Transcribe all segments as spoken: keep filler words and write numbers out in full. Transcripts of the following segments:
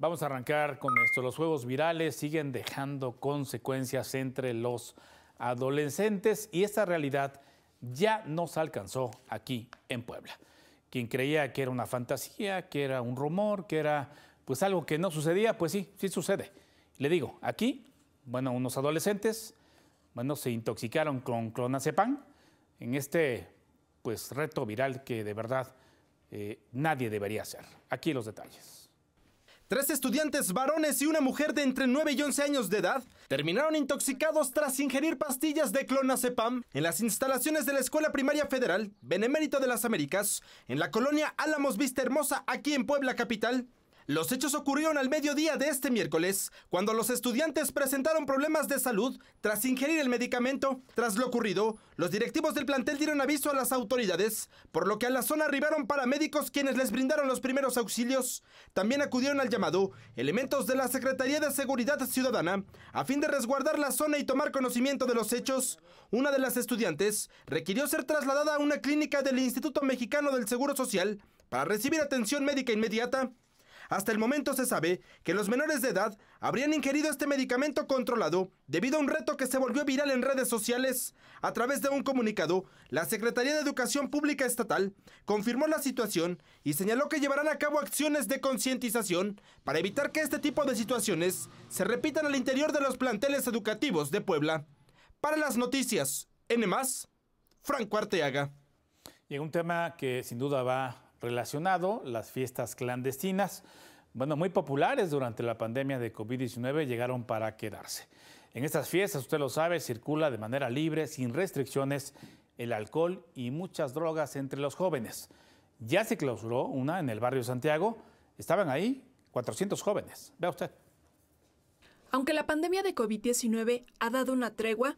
Vamos a arrancar con esto. Los juegos virales siguen dejando consecuencias entre los adolescentes y esta realidad ya nos alcanzó aquí en Puebla. Quien creía que era una fantasía, que era un rumor, que era pues algo que no sucedía, pues sí, sí sucede. Le digo, aquí, bueno, unos adolescentes, bueno, se intoxicaron con clonazepam en este pues reto viral que de verdad eh, nadie debería hacer. Aquí los detalles. Tres estudiantes varones y una mujer de entre nueve y once años de edad terminaron intoxicados tras ingerir pastillas de clonazepam en las instalaciones de la Escuela Primaria Federal Benemérito de las Américas, en la colonia Álamos Vista Hermosa, aquí en Puebla capital. Los hechos ocurrieron al mediodía de este miércoles, cuando los estudiantes presentaron problemas de salud tras ingerir el medicamento. Tras lo ocurrido, los directivos del plantel dieron aviso a las autoridades, por lo que a la zona arribaron paramédicos quienes les brindaron los primeros auxilios. También acudieron al llamado elementos de la Secretaría de Seguridad Ciudadana, a fin de resguardar la zona y tomar conocimiento de los hechos. Una de las estudiantes requirió ser trasladada a una clínica del Instituto Mexicano del Seguro Social para recibir atención médica inmediata. Hasta el momento se sabe que los menores de edad habrían ingerido este medicamento controlado debido a un reto que se volvió viral en redes sociales. A través de un comunicado, la Secretaría de Educación Pública Estatal confirmó la situación y señaló que llevarán a cabo acciones de concientización para evitar que este tipo de situaciones se repitan al interior de los planteles educativos de Puebla. Para las noticias N más, Franco Arteaga. Y en un tema que sin duda va relacionado, las fiestas clandestinas, bueno, muy populares durante la pandemia de COVID diecinueve, llegaron para quedarse. En estas fiestas, usted lo sabe, circula de manera libre, sin restricciones, el alcohol y muchas drogas entre los jóvenes. Ya se clausuró una en el barrio Santiago, estaban ahí cuatrocientos jóvenes. Vea usted. Aunque la pandemia de COVID diecinueve ha dado una tregua,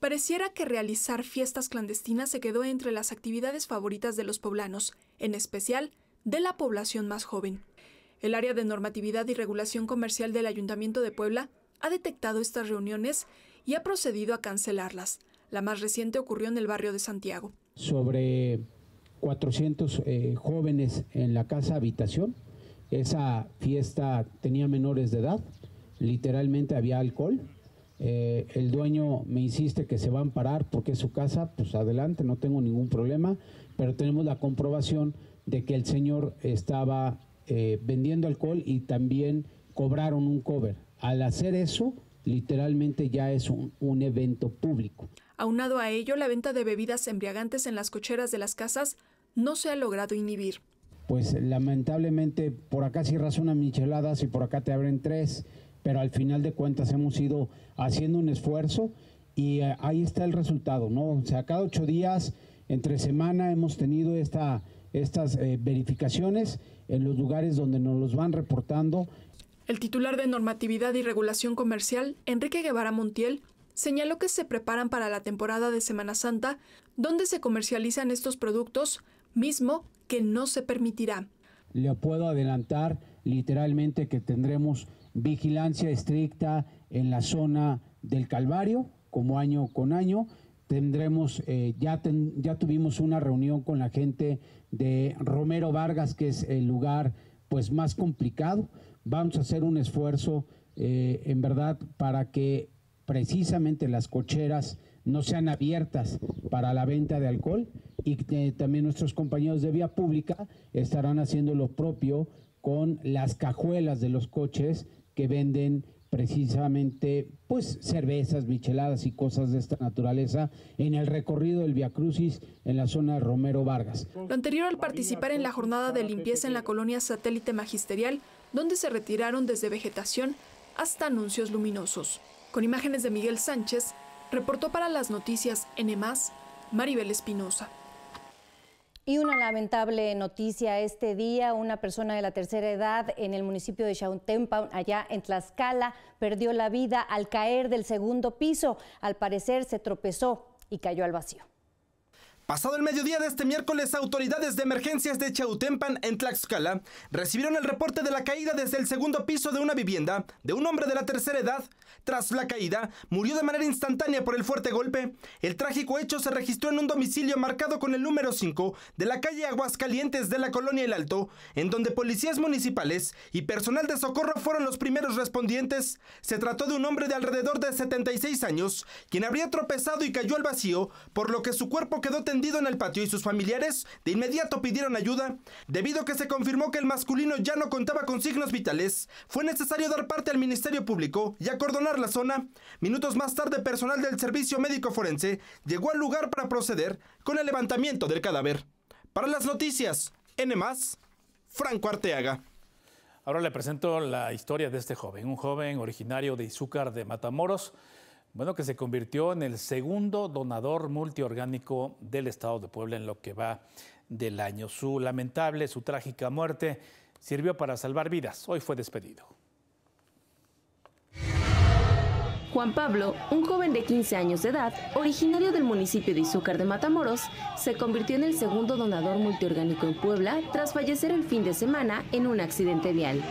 pareciera que realizar fiestas clandestinas se quedó entre las actividades favoritas de los poblanos, en especial de la población más joven. El área de normatividad y regulación comercial del Ayuntamiento de Puebla ha detectado estas reuniones y ha procedido a cancelarlas. La más reciente ocurrió en el barrio de Santiago. Sobre cuatrocientos eh, jóvenes en la casa habitación, esa fiesta tenía menores de edad, literalmente había alcohol. Eh, el dueño me insiste que se va a amparar porque es su casa, pues adelante, no tengo ningún problema, pero tenemos la comprobación de que el señor estaba eh, vendiendo alcohol y también cobraron un cover. Al hacer eso, literalmente ya es un, un evento público. Aunado a ello, la venta de bebidas embriagantes en las cocheras de las casas no se ha logrado inhibir. Pues lamentablemente por acá cierras unas micheladas y por acá te abren tres, pero al final de cuentas hemos ido haciendo un esfuerzo y ahí está el resultado, ¿no? O sea, cada ocho días, entre semana, hemos tenido esta, estas eh, verificaciones en los lugares donde nos los van reportando. El titular de Normatividad y Regulación Comercial, Enrique Guevara Montiel, señaló que se preparan para la temporada de Semana Santa, donde se comercializan estos productos, mismo que no se permitirá. Le puedo adelantar literalmente que tendremos vigilancia estricta en la zona del Calvario, como año con año. Tendremos, eh, ya, ten, ya tuvimos una reunión con la gente de Romero Vargas, que es el lugar pues más complicado. Vamos a hacer un esfuerzo, eh, en verdad, para que precisamente las cocheras no sean abiertas para la venta de alcohol y que también nuestros compañeros de vía pública estarán haciendo lo propio con las cajuelas de los coches que venden precisamente pues cervezas, micheladas y cosas de esta naturaleza en el recorrido del Via Crucis en la zona de Romero Vargas. Lo anterior al participar en la jornada de limpieza en la colonia Satélite Magisterial, donde se retiraron desde vegetación hasta anuncios luminosos. Con imágenes de Miguel Sánchez, reportó para las noticias N más, Maribel Espinosa. Y una lamentable noticia este día, una persona de la tercera edad en el municipio de Chiautempan, allá en Tlaxcala, perdió la vida al caer del segundo piso. Al parecer se tropezó y cayó al vacío. Pasado el mediodía de este miércoles, autoridades de emergencias de Chiautempan, en Tlaxcala, recibieron el reporte de la caída desde el segundo piso de una vivienda de un hombre de la tercera edad. Tras la caída, murió de manera instantánea por el fuerte golpe. El trágico hecho se registró en un domicilio marcado con el número cinco de la calle Aguascalientes de la colonia El Alto, en donde policías municipales y personal de socorro fueron los primeros respondientes. Se trató de un hombre de alrededor de setenta y seis años, quien habría tropezado y cayó al vacío, por lo que su cuerpo quedó tendido en el patio y sus familiares de inmediato pidieron ayuda. Debido a que se confirmó que el masculino ya no contaba con signos vitales, fue necesario dar parte al Ministerio Público y acordonar la zona. Minutos más tarde, personal del Servicio Médico Forense llegó al lugar para proceder con el levantamiento del cadáver. Para las noticias N más, Franco Arteaga. Ahora le presento la historia de este joven, un joven originario de Izúcar de Matamoros, bueno, que se convirtió en el segundo donador multiorgánico del estado de Puebla en lo que va del año. Su lamentable, su trágica muerte sirvió para salvar vidas. Hoy fue despedido. Juan Pablo, un joven de quince años de edad, originario del municipio de Izúcar de Matamoros, se convirtió en el segundo donador multiorgánico en Puebla tras fallecer el fin de semana en un accidente vial.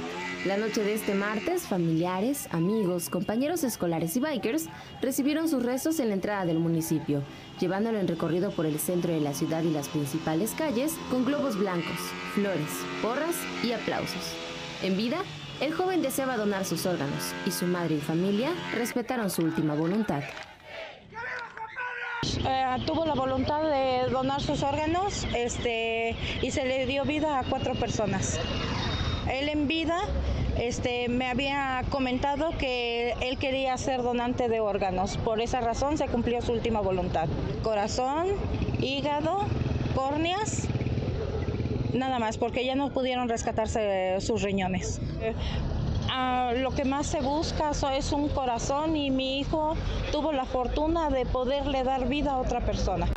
La noche de este martes, familiares, amigos, compañeros escolares y bikers recibieron sus restos en la entrada del municipio, llevándolo en recorrido por el centro de la ciudad y las principales calles con globos blancos, flores, porras y aplausos. En vida, el joven deseaba donar sus órganos y su madre y familia respetaron su última voluntad. Eh, tuvo la voluntad de donar sus órganos este, y se le dio vida a cuatro personas. Él en vida este, me había comentado que él quería ser donante de órganos. Por esa razón se cumplió su última voluntad. Corazón, hígado, córneas. Nada más, porque ya no pudieron rescatarse sus riñones. Eh, ah, lo que más se busca es un corazón y mi hijo tuvo la fortuna de poderle dar vida a otra persona.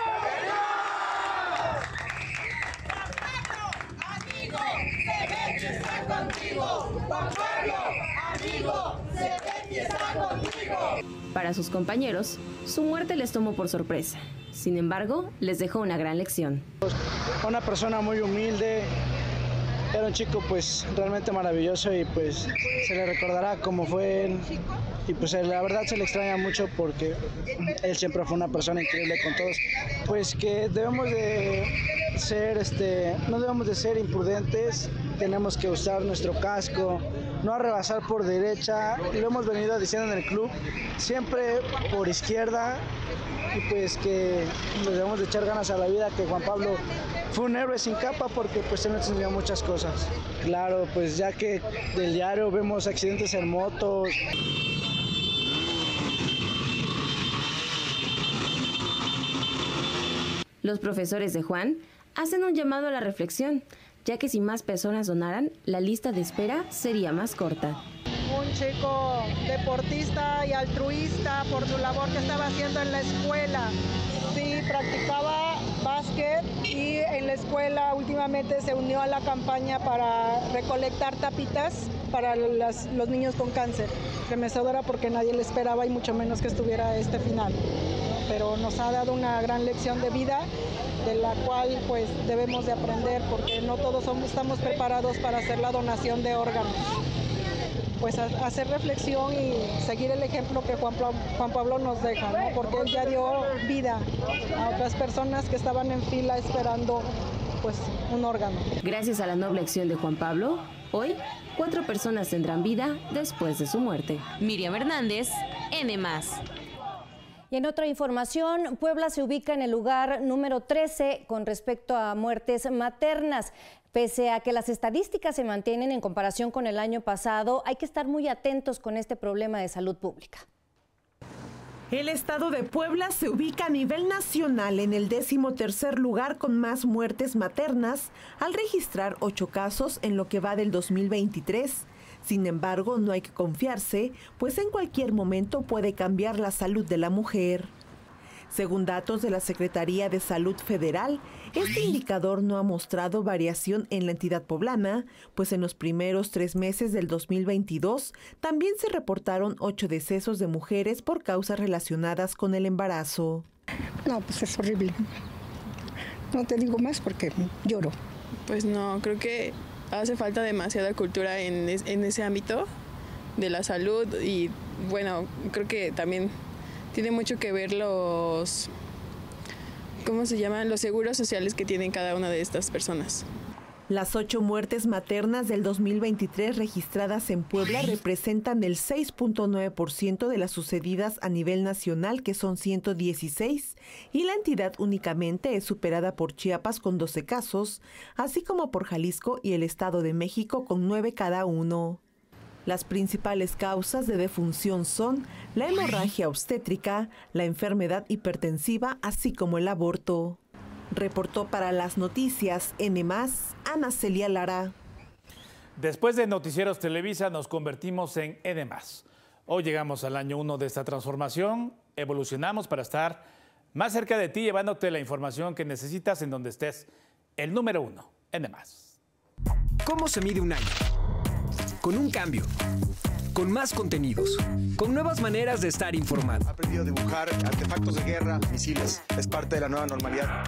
Para sus compañeros, su muerte les tomó por sorpresa. Sin embargo, les dejó una gran lección. Una persona muy humilde, era un chico pues realmente maravilloso y pues se le recordará cómo fue él. Y pues la verdad se le extraña mucho porque él siempre fue una persona increíble con todos. Pues que debemos de ser, este, no debemos de ser imprudentes, tenemos que usar nuestro casco, no arrebasar por derecha, lo hemos venido diciendo en el club, siempre por izquierda. Y pues que nos debemos de echar ganas a la vida, que Juan Pablo fue un héroe sin capa porque pues él nos enseñó muchas cosas. Claro, pues ya que del diario vemos accidentes en motos. Los profesores de Juan hacen un llamado a la reflexión, ya que si más personas donaran, la lista de espera sería más corta. Un chico deportista y altruista por su labor que estaba haciendo en la escuela. Sí, practicaba básquet y en la escuela últimamente se unió a la campaña para recolectar tapitas para las, los niños con cáncer. Remecedora porque nadie le esperaba y mucho menos que estuviera este final. Pero nos ha dado una gran lección de vida, de la cual pues debemos de aprender porque no todos somos, estamos preparados para hacer la donación de órganos. Pues hacer reflexión y seguir el ejemplo que Juan, Juan Pablo nos deja, ¿no? Porque él ya dio vida a otras personas que estaban en fila esperando pues, un órgano. Gracias a la noble acción de Juan Pablo, hoy cuatro personas tendrán vida después de su muerte. Miriam Hernández, N más. Y en otra información, Puebla se ubica en el lugar número trece con respecto a muertes maternas. Pese a que las estadísticas se mantienen en comparación con el año pasado, hay que estar muy atentos con este problema de salud pública. El estado de Puebla se ubica a nivel nacional en el decimotercer lugar con más muertes maternas, al registrar ocho casos en lo que va del dos mil veintitrés. Sin embargo, no hay que confiarse, pues en cualquier momento puede cambiar la salud de la mujer. Según datos de la Secretaría de Salud Federal, este indicador no ha mostrado variación en la entidad poblana, pues en los primeros tres meses del dos mil veintidós también se reportaron ocho decesos de mujeres por causas relacionadas con el embarazo. No, pues es horrible. No te digo más porque lloro. Pues no, creo que hace falta demasiada cultura en, es, en ese ámbito de la salud y bueno, creo que también tiene mucho que ver los, ¿cómo se llaman? Los seguros sociales que tienen cada una de estas personas. Las ocho muertes maternas del dos mil veintitrés registradas en Puebla representan el seis punto nueve por ciento de las sucedidas a nivel nacional, que son ciento dieciséis, y la entidad únicamente es superada por Chiapas con doce casos, así como por Jalisco y el Estado de México con nueve cada uno. Las principales causas de defunción son la hemorragia obstétrica, la enfermedad hipertensiva, así como el aborto. Reportó para las noticias N más, Ana Celia Lara. Después de Noticieros Televisa nos convertimos en N más. Hoy llegamos al año uno de esta transformación, evolucionamos para estar más cerca de ti, llevándote la información que necesitas en donde estés. El número uno, N más. ¿Cómo se mide un año? Con un cambio, con más contenidos, con nuevas maneras de estar informado. Ha aprendido a dibujar artefactos de guerra, misiles. Es parte de la nueva normalidad.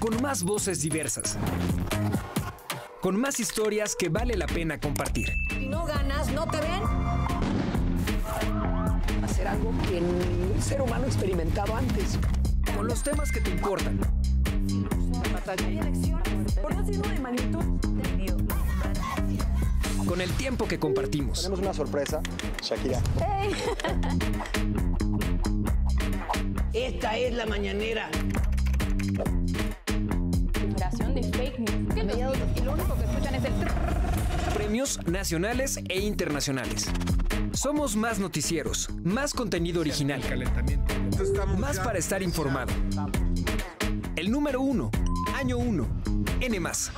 Con más voces diversas. Con más historias que vale la pena compartir. Si no ganas, ¿no te ven? Hacer algo que ningún ser humano ha experimentado antes. Con los temas que te importan. Por no decirlo de magnitud. Con el tiempo que compartimos. Tenemos una sorpresa, Shakira. Hey. Esta es la mañanera. Generación de fake news. ¿Qué mediados? Y lo único que escuchan es el... Premios nacionales e internacionales. Somos más noticieros, más contenido original, más para estar informado. El número uno, año uno, N más.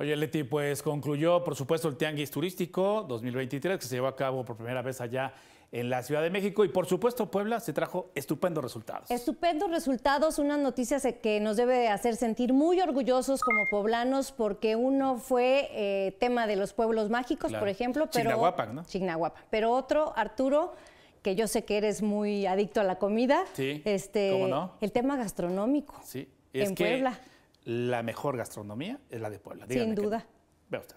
Oye, Leti, pues concluyó, por supuesto, el Tianguis Turístico dos mil veintitrés, que se llevó a cabo por primera vez allá en la Ciudad de México. Y, por supuesto, Puebla se trajo estupendos resultados. Estupendos resultados, unas noticias que nos debe hacer sentir muy orgullosos como poblanos, porque uno fue eh, tema de los pueblos mágicos, claro, por ejemplo. Pero Chignahuapan, ¿no? Chignahuapan. Pero otro, Arturo, que yo sé que eres muy adicto a la comida. Sí, este, ¿cómo no? El tema gastronómico, sí, es en que... Puebla. La mejor gastronomía es la de Puebla. Dígame. Sin duda. Vea usted.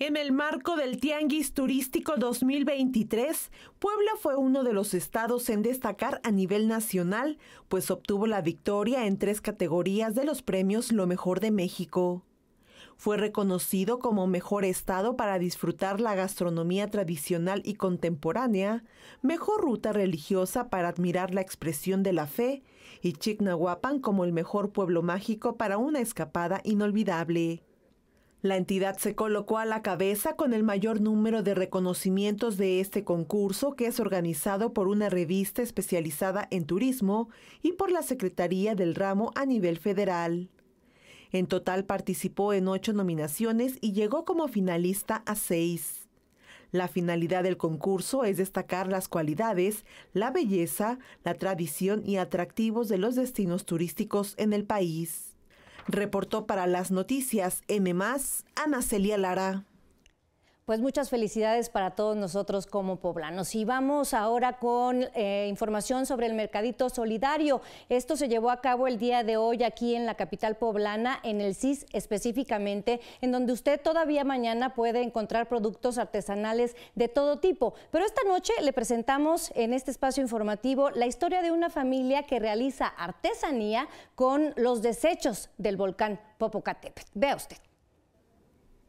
En el marco del Tianguis Turístico dos mil veintitrés, Puebla fue uno de los estados en destacar a nivel nacional, pues obtuvo la victoria en tres categorías de los premios Lo Mejor de México. Fue reconocido como mejor estado para disfrutar la gastronomía tradicional y contemporánea, mejor ruta religiosa para admirar la expresión de la fe y Chignahuapan como el mejor pueblo mágico para una escapada inolvidable. La entidad se colocó a la cabeza con el mayor número de reconocimientos de este concurso, que es organizado por una revista especializada en turismo y por la Secretaría del ramo a nivel federal. En total participó en ocho nominaciones y llegó como finalista a seis. La finalidad del concurso es destacar las cualidades, la belleza, la tradición y atractivos de los destinos turísticos en el país. Reportó para las noticias N más, Ana Celia Lara. Pues muchas felicidades para todos nosotros como poblanos. Y vamos ahora con eh, información sobre el Mercadito Solidario. Esto se llevó a cabo el día de hoy aquí en la capital poblana, en el C I S específicamente, en donde usted todavía mañana puede encontrar productos artesanales de todo tipo. Pero esta noche le presentamos en este espacio informativo la historia de una familia que realiza artesanía con los desechos del volcán Popocatépetl. Vea usted.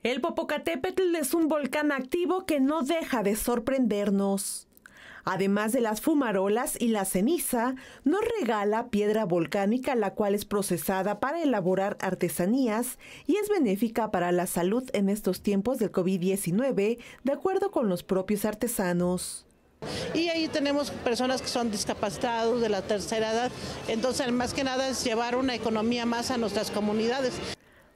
El Popocatépetl es un volcán activo que no deja de sorprendernos. Además de las fumarolas y la ceniza, nos regala piedra volcánica, la cual es procesada para elaborar artesanías y es benéfica para la salud en estos tiempos del COVID diecinueve, de acuerdo con los propios artesanos. Y ahí tenemos personas que son discapacitados de la tercera edad, entonces más que nada es llevar una economía más a nuestras comunidades.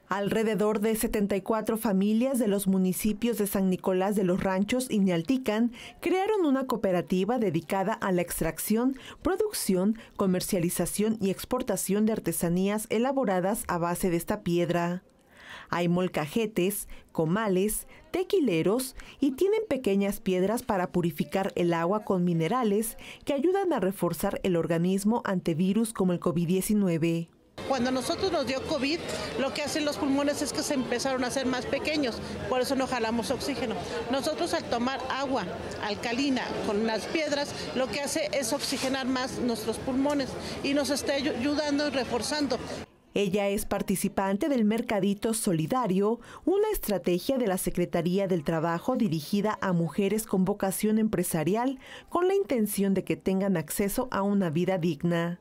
Alrededor de setenta y cuatro familias de los municipios de San Nicolás de los Ranchos y Nealtican crearon una cooperativa dedicada a la extracción, producción, comercialización y exportación de artesanías elaboradas a base de esta piedra. Hay molcajetes, comales, tequileros y tienen pequeñas piedras para purificar el agua con minerales que ayudan a reforzar el organismo ante virus como el COVID diecinueve. Cuando a nosotros nos dio COVID, lo que hacen los pulmones es que se empezaron a hacer más pequeños, por eso no jalamos oxígeno. Nosotros al tomar agua alcalina con las piedras, lo que hace es oxigenar más nuestros pulmones y nos está ayudando y reforzando. Ella es participante del Mercadito Solidario, una estrategia de la Secretaría del Trabajo dirigida a mujeres con vocación empresarial con la intención de que tengan acceso a una vida digna.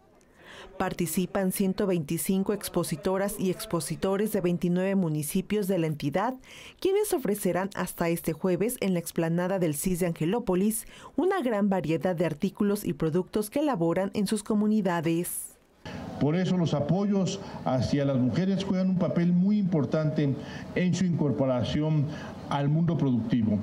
Participan ciento veinticinco expositoras y expositores de veintinueve municipios de la entidad, quienes ofrecerán hasta este jueves en la explanada del C I S de Angelópolis una gran variedad de artículos y productos que elaboran en sus comunidades. Por eso los apoyos hacia las mujeres juegan un papel muy importante en su incorporación al mundo productivo,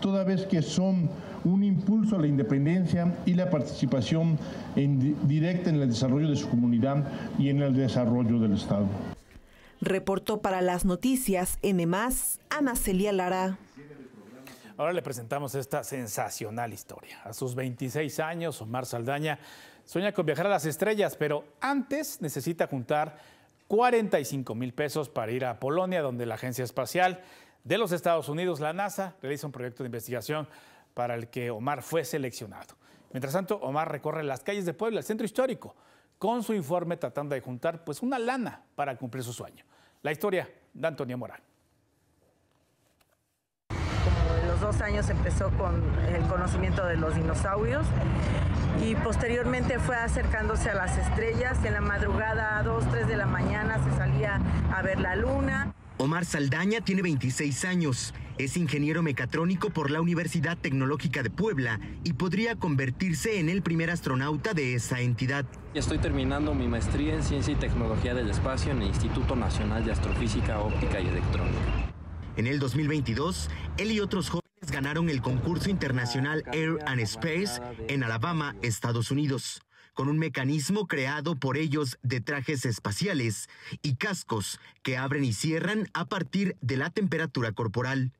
toda vez que son un impulso a la independencia y la participación en, directa en el desarrollo de su comunidad y en el desarrollo del Estado. Reportó para las noticias N más, Ana Celia Lara. Ahora le presentamos esta sensacional historia. A sus veintiséis años, Omar Saldaña sueña con viajar a las estrellas, pero antes necesita juntar cuarenta y cinco mil pesos para ir a Polonia, donde la Agencia Espacial de los Estados Unidos, la NASA, realiza un proyecto de investigación para el que Omar fue seleccionado. Mientras tanto, Omar recorre las calles de Puebla, el centro histórico, con su informe tratando de juntar pues una lana para cumplir su sueño. La historia de Antonio Morán. Como en los dos años empezó con el conocimiento de los dinosaurios y posteriormente fue acercándose a las estrellas. En la madrugada a dos, tres de la mañana se salía a ver la luna. Omar Saldaña tiene veintiséis años, es ingeniero mecatrónico por la Universidad Tecnológica de Puebla y podría convertirse en el primer astronauta de esa entidad. Estoy terminando mi maestría en Ciencia y Tecnología del Espacio en el Instituto Nacional de Astrofísica, Óptica y Electrónica. En el dos mil veintidós, él y otros jóvenes ganaron el concurso internacional Air and Space en Alabama, Estados Unidos, con un mecanismo creado por ellos de trajes espaciales y cascos que abren y cierran a partir de la temperatura corporal.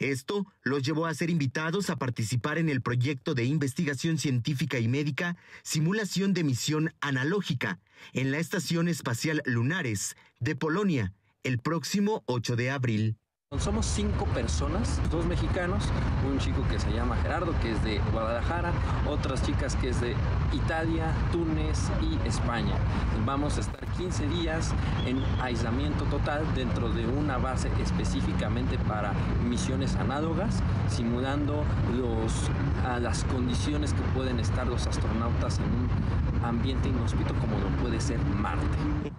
Esto los llevó a ser invitados a participar en el proyecto de investigación científica y médica Simulación de Misión Analógica en la Estación Espacial Lunares de Polonia el próximo ocho de abril. Somos cinco personas, dos mexicanos, un chico que se llama Gerardo, que es de Guadalajara, otras chicas que es de Italia, Túnez y España. Vamos a estar quince días en aislamiento total dentro de una base específicamente para misiones análogas, simulando los, a las condiciones que pueden estar los astronautas en un ambiente inhóspito como lo puede ser Marte.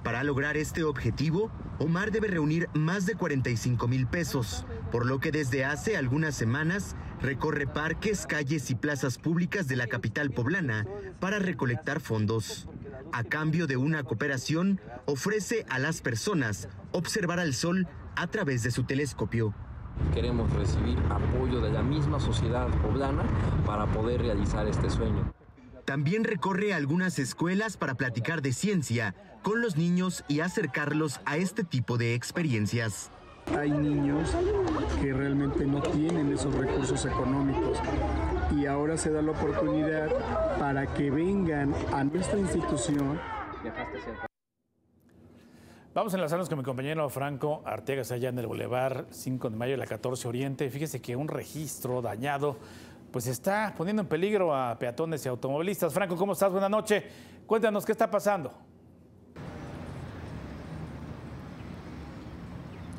Para lograr este objetivo, Omar debe reunir más de cuarenta y cinco mil pesos, por lo que desde hace algunas semanas recorre parques, calles y plazas públicas de la capital poblana para recolectar fondos. A cambio de una cooperación, ofrece a las personas observar al sol a través de su telescopio. Queremos recibir apoyo de la misma sociedad poblana para poder realizar este sueño. También recorre algunas escuelas para platicar de ciencia con los niños y acercarlos a este tipo de experiencias. Hay niños que realmente no tienen esos recursos económicos y ahora se da la oportunidad para que vengan a nuestra institución. Vamos a enlazarnos con mi compañero Franco Arteaga, allá en el Boulevard cinco de Mayo, la catorce Oriente. Fíjese que un registro dañado pues está poniendo en peligro a peatones y automovilistas. Franco, ¿cómo estás? Buenas noches. Cuéntanos qué está pasando.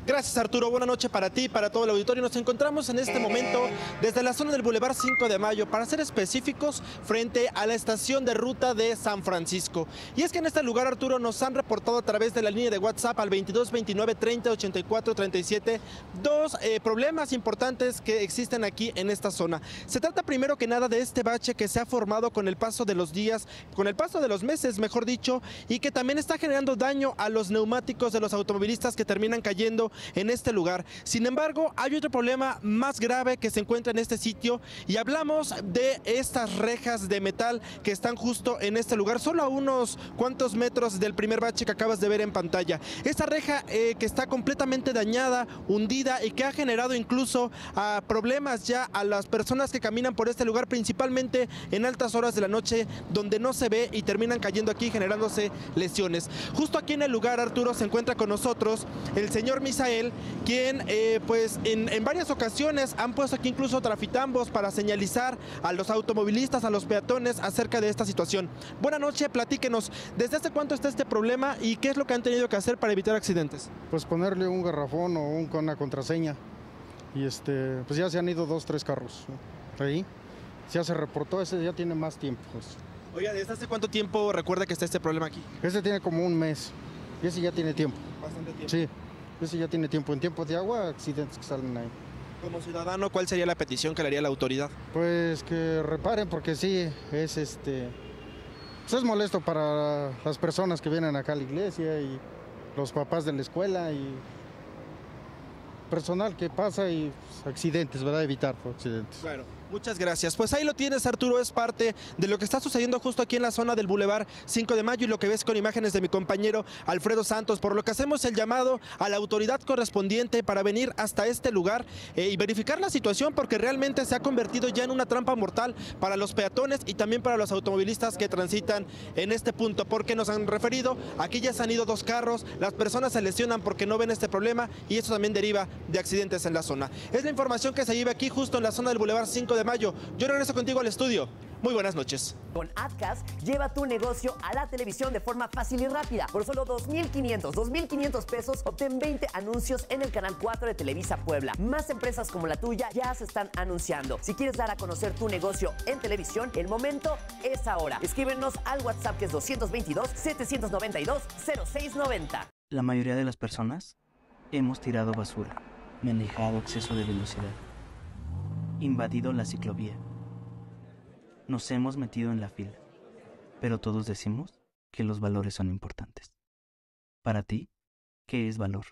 Gracias, Arturo. Buenas noches para ti y para todo el auditorio. Nos encontramos en este momento desde la zona del Boulevard cinco de Mayo, para ser específicos, frente a la estación de ruta de San Francisco. Y es que en este lugar, Arturo, nos han reportado a través de la línea de WhatsApp al veintidós veintinueve treinta ochenta y cuatro treinta y siete dos eh, problemas importantes que existen aquí en esta zona. Se trata primero que nada de este bache que se ha formado con el paso de los días, con el paso de los meses, mejor dicho, y que también está generando daño a los neumáticos de los automovilistas que terminan cayendo en este lugar. Sin embargo, hay otro problema más grave que se encuentra en este sitio y hablamos de estas rejas de metal que están justo en este lugar, solo a unos cuantos metros del primer bache que acabas de ver en pantalla. Esta reja eh, que está completamente dañada, hundida y que ha generado incluso uh, problemas ya a las personas que caminan por este lugar, principalmente en altas horas de la noche, donde no se ve y terminan cayendo aquí generándose lesiones. Justo aquí en el lugar, Arturo, se encuentra con nosotros el señor Misael, quien eh, pues en, en varias ocasiones han puesto aquí incluso trafitambos para señalizar a los automovilistas, a los peatones acerca de esta situación. Buenas noches, platíquenos, ¿desde hace cuánto está este problema y qué es lo que han tenido que hacer para evitar accidentes? Pues ponerle un garrafón o un, una contraseña y este, pues ya se han ido dos, tres carros ahí, ya se reportó, ese ya tiene más tiempo. Oiga, ¿desde hace cuánto tiempo recuerda que está este problema aquí? Este tiene como un mes, y ese ya tiene tiempo. Bastante tiempo. Sí, ese ya tiene tiempo. En tiempos de agua, accidentes que salen ahí. Como ciudadano, ¿cuál sería la petición que le haría la autoridad? Pues que reparen, porque sí, es este... Pues es molesto para las personas que vienen acá a la iglesia y los papás de la escuela y... personal que pasa y pues, accidentes, ¿verdad? Evitar accidentes. Claro. Muchas gracias. Pues ahí lo tienes, Arturo, es parte de lo que está sucediendo justo aquí en la zona del Boulevard cinco de mayo y lo que ves con imágenes de mi compañero Alfredo Santos, por lo que hacemos el llamado a la autoridad correspondiente para venir hasta este lugar eh, y verificar la situación, porque realmente se ha convertido ya en una trampa mortal para los peatones y también para los automovilistas que transitan en este punto, porque nos han referido, aquí ya se han ido dos carros, las personas se lesionan porque no ven este problema y eso también deriva de accidentes en la zona. Es la información que se lleva aquí justo en la zona del Boulevard cinco de mayo. Yo regreso contigo al estudio. Muy buenas noches. Con AdCast lleva tu negocio a la televisión de forma fácil y rápida. Por solo dos mil quinientos pesos obtén veinte anuncios en el canal cuatro de Televisa Puebla. Más empresas como la tuya ya se están anunciando. Si quieres dar a conocer tu negocio en televisión, el momento es ahora. Escríbenos al WhatsApp, que es doscientos veintidós, setecientos noventa y dos, cero seis noventa. La mayoría de las personas hemos tirado basura, manejado exceso de velocidad, invadido la ciclovía. Nos hemos metido en la fila, pero todos decimos que los valores son importantes. Para ti, ¿qué es valor?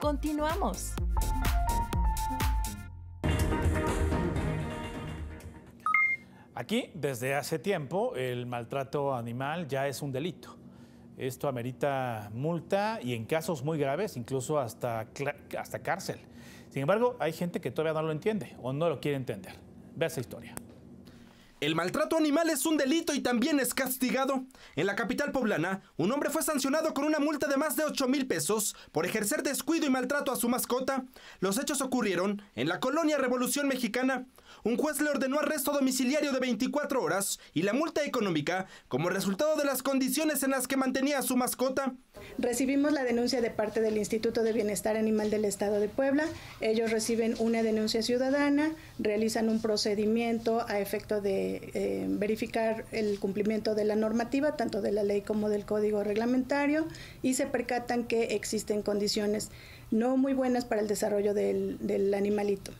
Continuamos. Aquí, desde hace tiempo, el maltrato animal ya es un delito. Esto amerita multa y en casos muy graves, incluso hasta, hasta cárcel. Sin embargo, hay gente que todavía no lo entiende o no lo quiere entender. Ve esa historia. El maltrato animal es un delito y también es castigado. En la capital poblana, un hombre fue sancionado con una multa de más de ocho mil pesos por ejercer descuido y maltrato a su mascota. Los hechos ocurrieron en la colonia Revolución Mexicana. Un juez le ordenó arresto domiciliario de veinticuatro horas y la multa económica como resultado de las condiciones en las que mantenía a su mascota. Recibimos la denuncia de parte del Instituto de Bienestar Animal del Estado de Puebla. Ellos reciben una denuncia ciudadana, realizan un procedimiento a efecto de eh, verificar el cumplimiento de la normativa, tanto de la ley como del código reglamentario, y se percatan que existen condiciones no muy buenas para el desarrollo del, del animalito.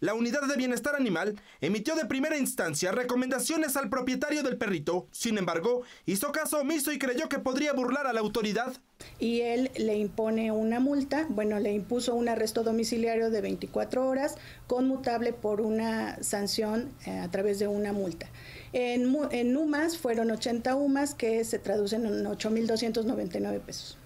La Unidad de Bienestar Animal emitió de primera instancia recomendaciones al propietario del perrito. Sin embargo, hizo caso omiso y creyó que podría burlar a la autoridad. Y él le impone una multa, bueno, le impuso un arresto domiciliario de veinticuatro horas, conmutable por una sanción eh, a través de una multa. En, en UMAS fueron ochenta UMAS, que se traducen en ocho mil doscientos noventa y nueve pesos.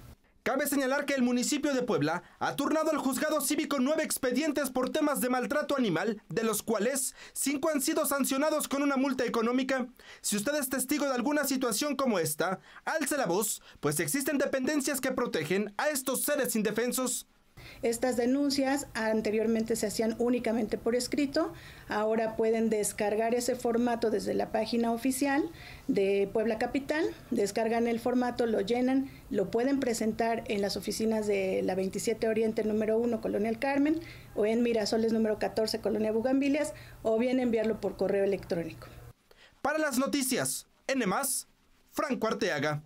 Cabe señalar que el municipio de Puebla ha turnado al juzgado cívico nueve expedientes por temas de maltrato animal, de los cuales cinco han sido sancionados con una multa económica. Si usted es testigo de alguna situación como esta, alce la voz, pues existen dependencias que protegen a estos seres indefensos. Estas denuncias anteriormente se hacían únicamente por escrito, ahora pueden descargar ese formato desde la página oficial de Puebla Capital, descargan el formato, lo llenan, lo pueden presentar en las oficinas de la veintisiete Oriente número uno, Colonia El Carmen, o en Mirasoles número catorce, Colonia Bugambilias, o bien enviarlo por correo electrónico. Para las noticias, N más, Franco Arteaga.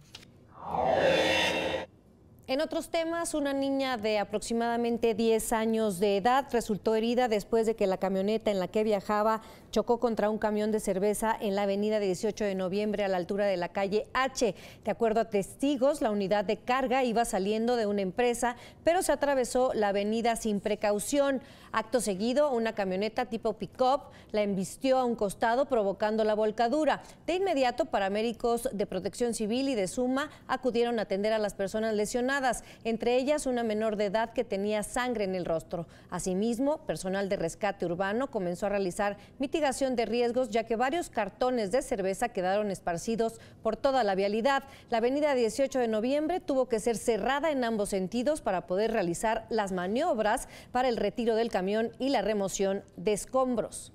En En otros temas, una niña de aproximadamente diez años de edad resultó herida después de que la camioneta en la que viajaba chocó contra un camión de cerveza en la avenida dieciocho de noviembre a la altura de la calle H. De acuerdo a testigos, la unidad de carga iba saliendo de una empresa, pero se atravesó la avenida sin precaución. Acto seguido, una camioneta tipo pick-up la embistió a un costado provocando la volcadura. De inmediato, paramédicos de Protección Civil y de Suma acudieron a atender a las personas lesionadas, entre ellas una menor de edad que tenía sangre en el rostro. Asimismo, personal de rescate urbano comenzó a realizar mitigación de riesgos, ya que varios cartones de cerveza quedaron esparcidos por toda la vialidad. La avenida dieciocho de noviembre tuvo que ser cerrada en ambos sentidos para poder realizar las maniobras para el retiro del camión y la remoción de escombros.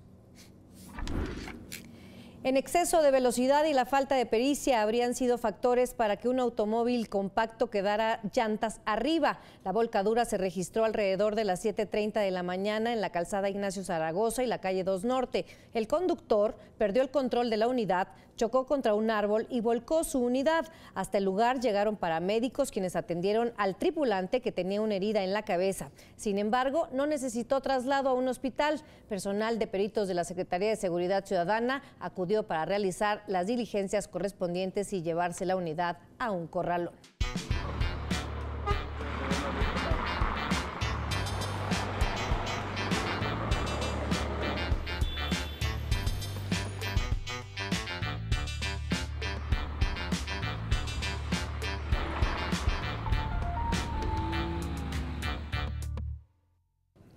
En exceso de velocidad y la falta de pericia habrían sido factores para que un automóvil compacto quedara llantas arriba. La volcadura se registró alrededor de las siete treinta de la mañana en la calzada Ignacio Zaragoza y la calle dos norte. El conductor perdió el control de la unidad, chocó contra un árbol y volcó su unidad. Hasta el lugar llegaron paramédicos quienes atendieron al tripulante que tenía una herida en la cabeza. Sin embargo, no necesitó traslado a un hospital. Personal de peritos de la Secretaría de Seguridad Ciudadana acudió para realizar las diligencias correspondientes y llevarse la unidad a un corralón.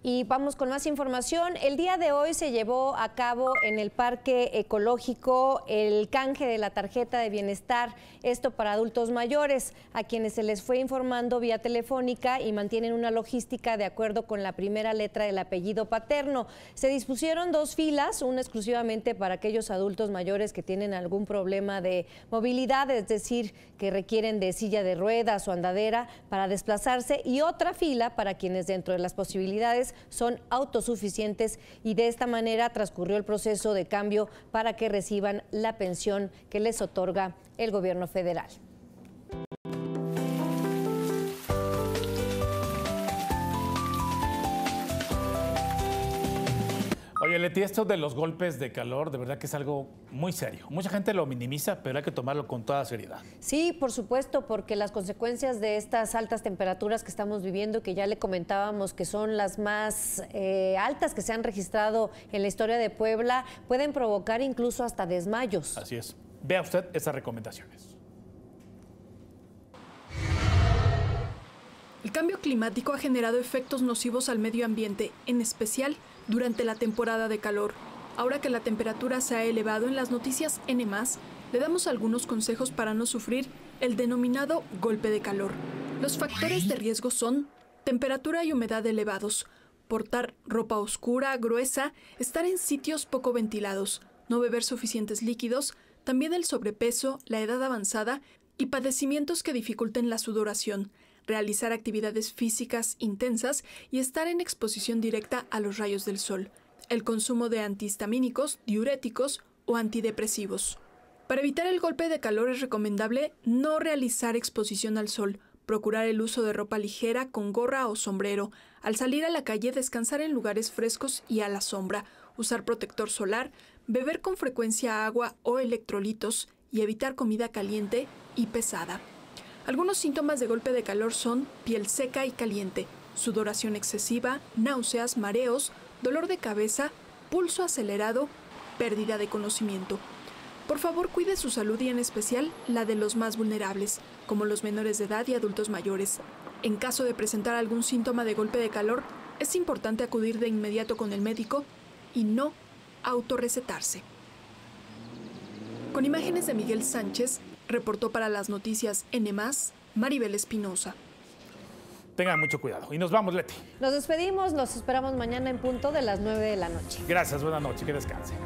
Y vamos con más información. El día de hoy se llevó a cabo en el Parque Ecológico el canje de la tarjeta de bienestar, esto para adultos mayores, a quienes se les fue informando vía telefónica y mantienen una logística de acuerdo con la primera letra del apellido paterno. Se dispusieron dos filas, una exclusivamente para aquellos adultos mayores que tienen algún problema de movilidad, es decir, que requieren de silla de ruedas o andadera para desplazarse, y otra fila para quienes dentro de las posibilidades son autosuficientes, y de esta manera transcurrió el proceso de cambio para que reciban la pensión que les otorga el gobierno federal. Oye, Leti, esto de los golpes de calor de verdad que es algo muy serio. Mucha gente lo minimiza, pero hay que tomarlo con toda seriedad. Sí, por supuesto, porque las consecuencias de estas altas temperaturas que estamos viviendo, que ya le comentábamos que son las más eh, altas que se han registrado en la historia de Puebla, pueden provocar incluso hasta desmayos. Así es. Vea usted esas recomendaciones. El cambio climático ha generado efectos nocivos al medio ambiente, en especial durante la temporada de calor. Ahora que la temperatura se ha elevado, en las noticias N más, le damos algunos consejos para no sufrir el denominado golpe de calor. Los factores de riesgo son temperatura y humedad elevados, portar ropa oscura, gruesa, estar en sitios poco ventilados, no beber suficientes líquidos, también el sobrepeso, la edad avanzada y padecimientos que dificulten la sudoración, realizar actividades físicas intensas y estar en exposición directa a los rayos del sol, el consumo de antihistamínicos, diuréticos o antidepresivos. Para evitar el golpe de calor es recomendable no realizar exposición al sol, procurar el uso de ropa ligera con gorra o sombrero, al salir a la calle descansar en lugares frescos y a la sombra, usar protector solar, beber con frecuencia agua o electrolitos y evitar comida caliente y pesada. Algunos síntomas de golpe de calor son piel seca y caliente, sudoración excesiva, náuseas, mareos, dolor de cabeza, pulso acelerado, pérdida de conocimiento. Por favor, cuide su salud y en especial la de los más vulnerables, como los menores de edad y adultos mayores. En caso de presentar algún síntoma de golpe de calor, es importante acudir de inmediato con el médico y no autorrecetarse. Con imágenes de Miguel Sánchez, reportó para las noticias N más, Maribel Espinosa. Tengan mucho cuidado. Y nos vamos, Leti. Nos despedimos, nos esperamos mañana en punto de las nueve de la noche. Gracias, buena noche, que descansen.